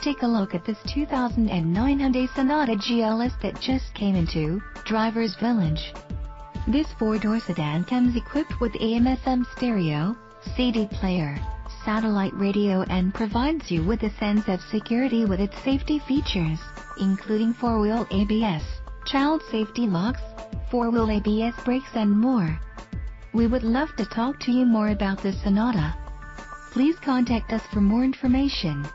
Take a look at this 2009 Hyundai Sonata GLS that just came into Driver's Village. This four-door sedan comes equipped with AM/FM stereo, CD player, satellite radio, and provides you with a sense of security with its safety features, including four-wheel ABS, child safety locks, four-wheel ABS brakes, and more. We would love to talk to you more about this Sonata. Please contact us for more information.